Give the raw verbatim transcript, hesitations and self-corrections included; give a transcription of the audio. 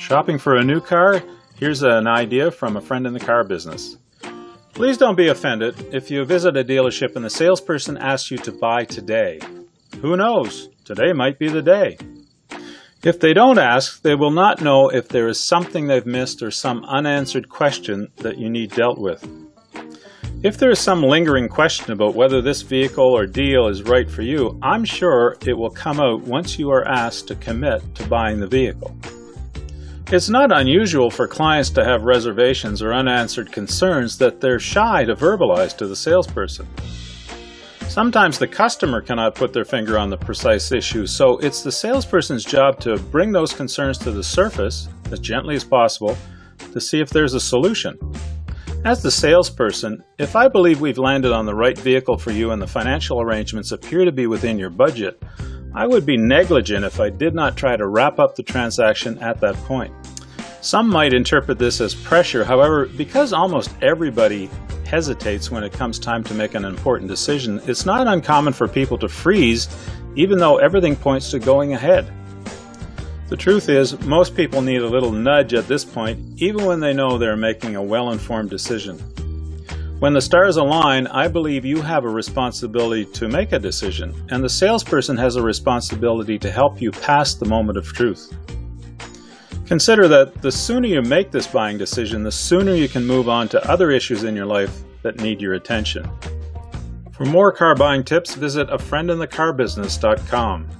Shopping for a new car? Here's an idea from a friend in the car business. Please don't be offended if you visit a dealership and the salesperson asks you to buy today. Who knows? Today might be the day. If they don't ask, they will not know if there is something they've missed or some unanswered question that you need dealt with. If there is some lingering question about whether this vehicle or deal is right for you, I'm sure it will come out once you are asked to commit to buying the vehicle. It's not unusual for clients to have reservations or unanswered concerns that they're shy to verbalize to the salesperson. Sometimes the customer cannot put their finger on the precise issue, so it's the salesperson's job to bring those concerns to the surface as gently as possible to see if there's a solution. As the salesperson, if I believe we've landed on the right vehicle for you and the financial arrangements appear to be within your budget, I would be negligent if I did not try to wrap up the transaction at that point. Some might interpret this as pressure, however, because almost everybody hesitates when it comes time to make an important decision, it's not uncommon for people to freeze even though everything points to going ahead. The truth is, most people need a little nudge at this point, even when they know they're making a well-informed decision. When the stars align, I believe you have a responsibility to make a decision, and the salesperson has a responsibility to help you pass the moment of truth. Consider that the sooner you make this buying decision, the sooner you can move on to other issues in your life that need your attention. For more car buying tips, visit a friend in the car business dot com.